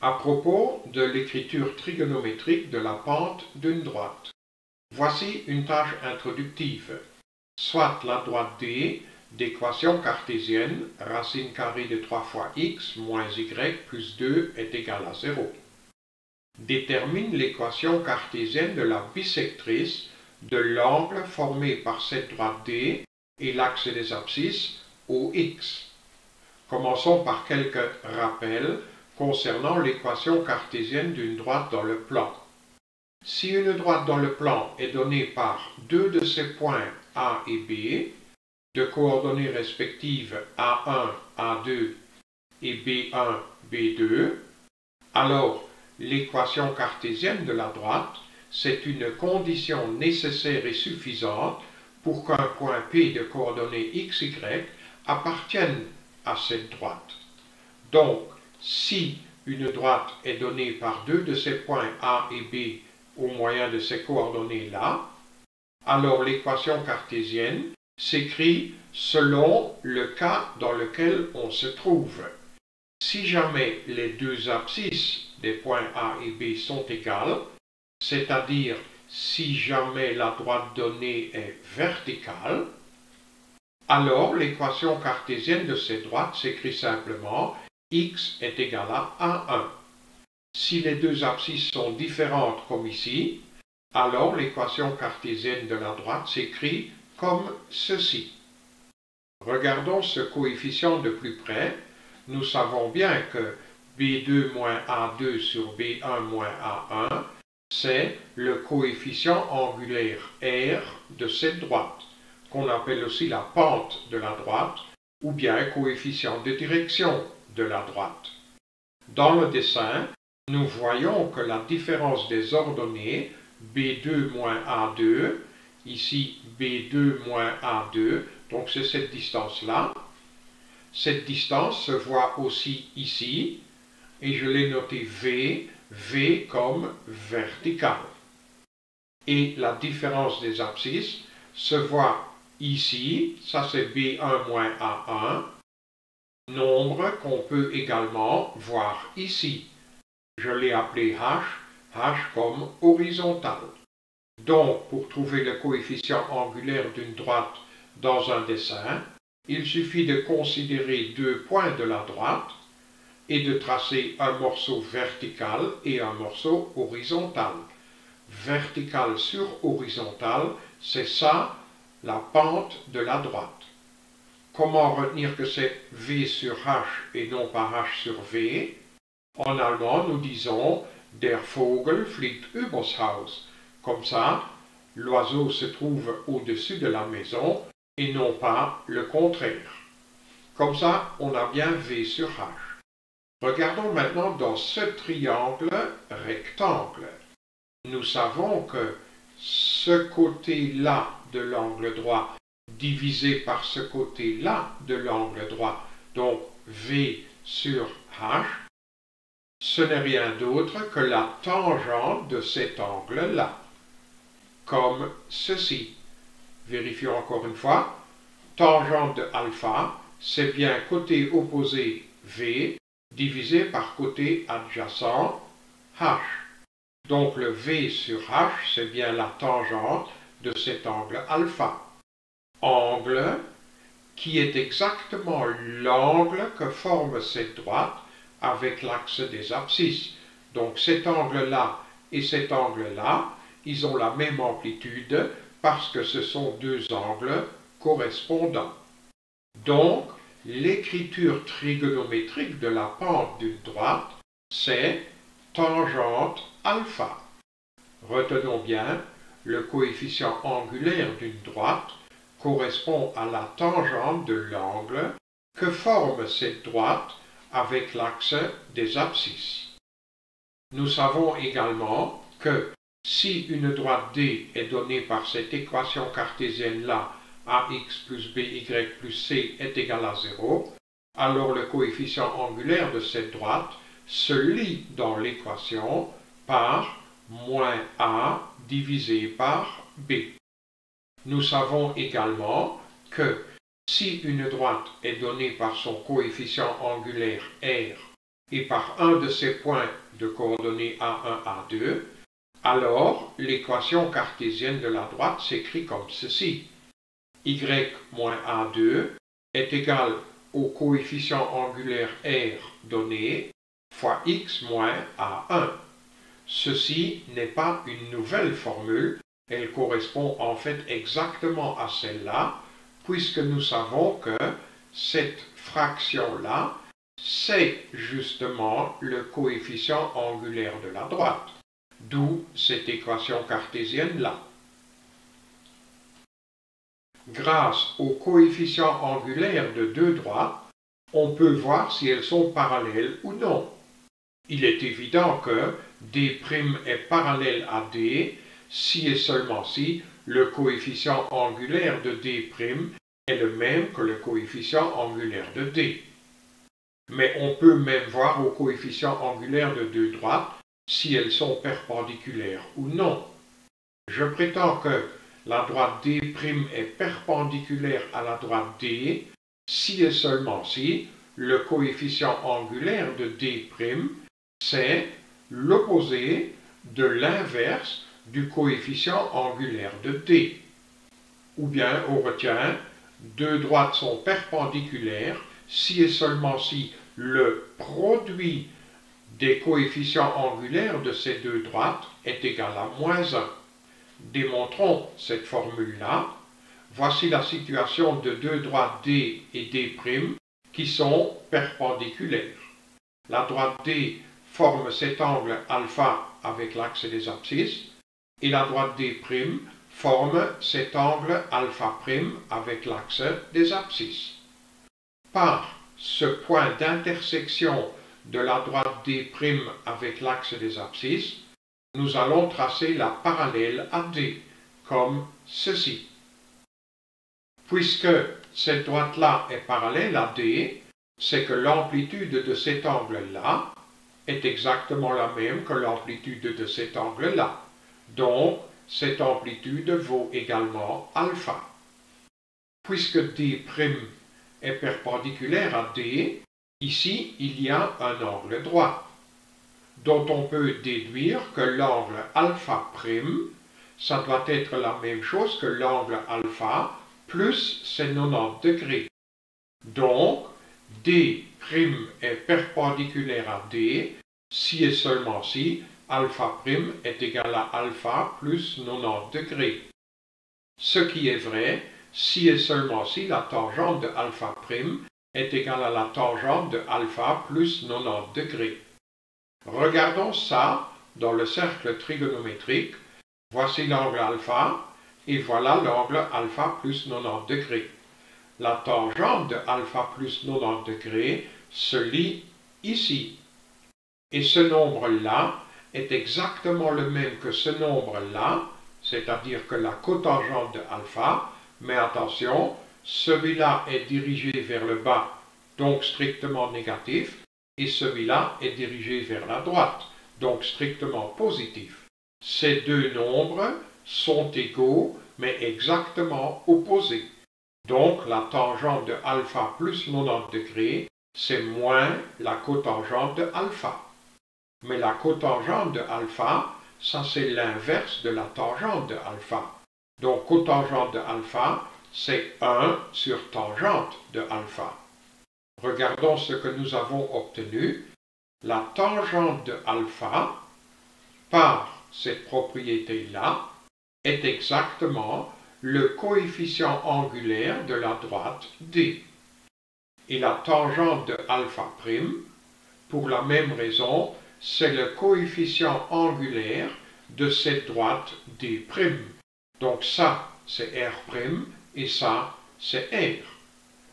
à propos de l'écriture trigonométrique de la pente d'une droite. Voici une tâche introductive. Soit la droite D d'équation cartésienne racine carrée de 3 fois x moins y plus 2 est égale à 0. Détermine l'équation cartésienne de la bisectrice de l'angle formé par cette droite D et l'axe des abscisses OX. Commençons par quelques rappels concernant l'équation cartésienne d'une droite dans le plan. Si une droite dans le plan est donnée par deux de ses points A et B, de coordonnées respectives A1, A2 et B1, B2, alors l'équation cartésienne de la droite, c'est une condition nécessaire et suffisante pour qu'un point P de coordonnées XY appartienne à cette droite. Donc, si une droite est donnée par deux de ces points A et B au moyen de ces coordonnées-là, alors l'équation cartésienne s'écrit selon le cas dans lequel on se trouve. Si jamais les deux abscisses des points A et B sont égales, c'est-à-dire si jamais la droite donnée est verticale, alors l'équation cartésienne de ces droites s'écrit simplement x est égal à A1. Si les deux abscisses sont différentes comme ici, alors l'équation cartésienne de la droite s'écrit comme ceci. Regardons ce coefficient de plus près. Nous savons bien que B2 moins A2 sur B1 moins A1, c'est le coefficient angulaire R de cette droite, qu'on appelle aussi la pente de la droite, ou bien coefficient de direction de la droite. Dans le dessin, nous voyons que la différence des ordonnées B2 moins A2, ici B2 moins A2, donc c'est cette distance-là. Cette distance se voit aussi ici, et je l'ai noté V, V comme vertical. Et la différence des abscisses se voit ici, ça c'est B1 moins A1, nombre qu'on peut également voir ici. Je l'ai appelé H, H comme horizontal. Donc, pour trouver le coefficient angulaire d'une droite dans un dessin, il suffit de considérer deux points de la droite et de tracer un morceau vertical et un morceau horizontal. Vertical sur horizontal, c'est ça, la pente de la droite. Comment retenir que c'est V sur H et non pas H sur V? En allemand, nous disons « Der Vogel fliegt übers Haus ». Comme ça, l'oiseau se trouve au-dessus de la maison et non pas le contraire. Comme ça, on a bien V sur H. Regardons maintenant dans ce triangle rectangle. Nous savons que ce côté-là de l'angle droit divisé par ce côté-là de l'angle droit, donc V sur H, ce n'est rien d'autre que la tangente de cet angle-là, comme ceci. Vérifions encore une fois. Tangente de alpha, c'est bien côté opposé V divisé par côté adjacent H. Donc le V sur H, c'est bien la tangente de cet angle alpha. Angle qui est exactement l'angle que forme cette droite avec l'axe des abscisses. Donc cet angle-là et cet angle-là, ils ont la même amplitude parce que ce sont deux angles correspondants. Donc, l'écriture trigonométrique de la pente d'une droite, c'est tangente alpha. Retenons bien, le coefficient angulaire d'une droite correspond à la tangente de l'angle que forme cette droite avec l'axe des abscisses. Nous savons également que si une droite D est donnée par cette équation cartésienne-là, ax plus by plus c est égal à 0, alors le coefficient angulaire de cette droite se lie dans l'équation par moins a divisé par b. Nous savons également que si une droite est donnée par son coefficient angulaire R et par un de ses points de coordonnées A1, A2, alors l'équation cartésienne de la droite s'écrit comme ceci. Y moins A2 est égal au coefficient angulaire R donné fois X moins A1. Ceci n'est pas une nouvelle formule, elle correspond en fait exactement à celle-là, puisque nous savons que cette fraction-là, c'est justement le coefficient angulaire de la droite, d'où cette équation cartésienne-là. Grâce au coefficient angulaire de deux droites, on peut voir si elles sont parallèles ou non. Il est évident que D' est parallèle à D si et seulement si le coefficient angulaire de D' est le même que le coefficient angulaire de D. Mais on peut même voir au coefficient angulaire de deux droites si elles sont perpendiculaires ou non. Je prétends que la droite D' est perpendiculaire à la droite D si et seulement si le coefficient angulaire de D' c'est l'opposé de l'inverse du coefficient angulaire de D. Ou bien on retient deux droites sont perpendiculaires si et seulement si le produit des coefficients angulaires de ces deux droites est égal à moins 1. Démontrons cette formule-là. Voici la situation de deux droites D et D' qui sont perpendiculaires. La droite D forme cet angle alpha avec l'axe des abscisses et la droite D' forme cet angle alpha' avec l'axe des abscisses. Par ce point d'intersection de la droite D' avec l'axe des abscisses, nous allons tracer la parallèle à D, comme ceci. Puisque cette droite-là est parallèle à D, c'est que l'amplitude de cet angle-là est exactement la même que l'amplitude de cet angle-là. Donc, cette amplitude vaut également alpha. Puisque D' est perpendiculaire à D, ici, il y a un angle droit, dont on peut déduire que l'angle alpha', ça doit être la même chose que l'angle alpha plus ses 90 degrés. Donc, D' est perpendiculaire à D si et seulement si alpha' est égal à alpha plus 90 degrés. Ce qui est vrai si et seulement si la tangente de alpha' est égale à la tangente de alpha plus 90 degrés. Regardons ça dans le cercle trigonométrique. Voici l'angle alpha et voilà l'angle alpha plus 90 degrés. La tangente de alpha plus 90 degrés se lit ici. Et ce nombre-là est exactement le même que ce nombre-là, c'est-à-dire que la cotangente de alpha, mais attention, celui-là est dirigé vers le bas, donc strictement négatif, et celui-là est dirigé vers la droite, donc strictement positif. Ces deux nombres sont égaux, mais exactement opposés. Donc la tangente de alpha plus 90 degrés, c'est moins la cotangente de alpha. Mais la cotangente de alpha, ça c'est l'inverse de la tangente de alpha. Donc cotangente de alpha, c'est 1 sur tangente de alpha. Regardons ce que nous avons obtenu. La tangente de alpha, par cette propriété-là, est exactement le coefficient angulaire de la droite D. Et la tangente de alpha', pour la même raison, c'est le coefficient angulaire de cette droite D'. Donc ça, c'est R', et ça, c'est R.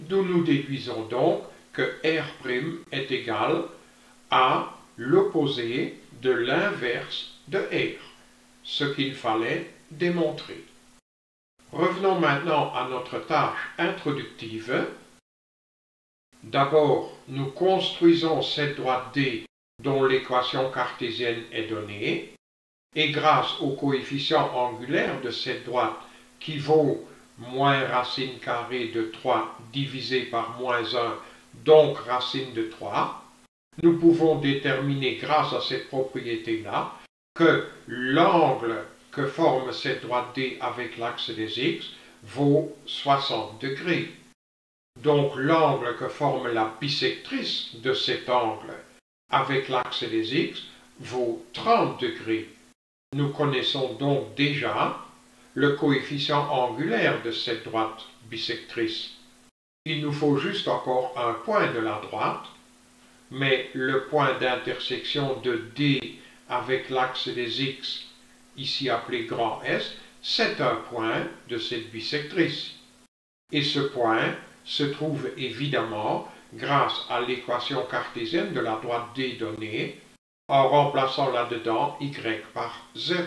D'où nous déduisons donc que R' est égal à l'opposé de l'inverse de R, ce qu'il fallait démontrer. Revenons maintenant à notre tâche introductive. D'abord, nous construisons cette droite D dont l'équation cartésienne est donnée, et grâce au coefficient angulaire de cette droite qui vaut moins racine carrée de 3 divisé par moins 1, donc racine de 3, nous pouvons déterminer grâce à ces propriétés-là que l'angle que forme cette droite D avec l'axe des X vaut 60 degrés. Donc l'angle que forme la bisectrice de cet angle avec l'axe des X vaut 30 degrés. Nous connaissons donc déjà le coefficient angulaire de cette droite bisectrice. Il nous faut juste encore un point de la droite, mais le point d'intersection de D avec l'axe des X, ici appelé grand S, c'est un point de cette bisectrice. Et ce point se trouve évidemment grâce à l'équation cartésienne de la droite D donnée en remplaçant là-dedans y par 0.